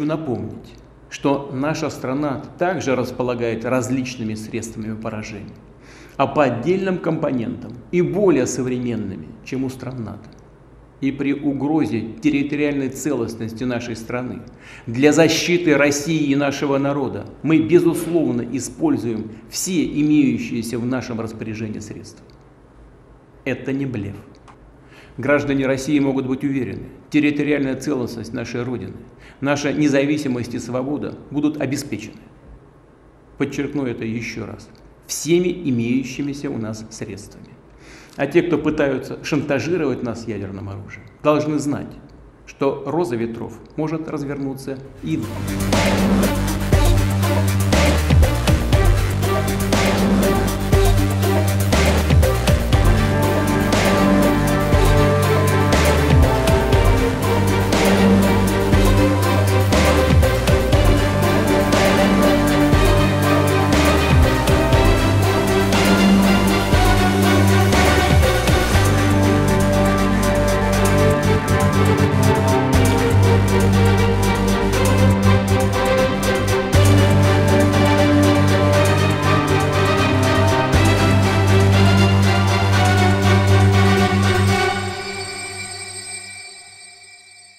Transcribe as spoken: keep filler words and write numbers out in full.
хочу напомнить, что наша страна также располагает различными средствами поражения, а по отдельным компонентам и более современными, чем у стран НАТО. И при угрозе территориальной целостности нашей страны, для защиты России и нашего народа, мы, безусловно, используем все имеющиеся в нашем распоряжении средства. Это не блеф. Граждане России могут быть уверены, территориальная целостность нашей Родины, наша независимость и свобода будут обеспечены. Подчеркну это еще раз. Всеми имеющимися у нас средствами. А те, кто пытаются шантажировать нас ядерным оружием, должны знать, что «Роза ветров» может развернуться и...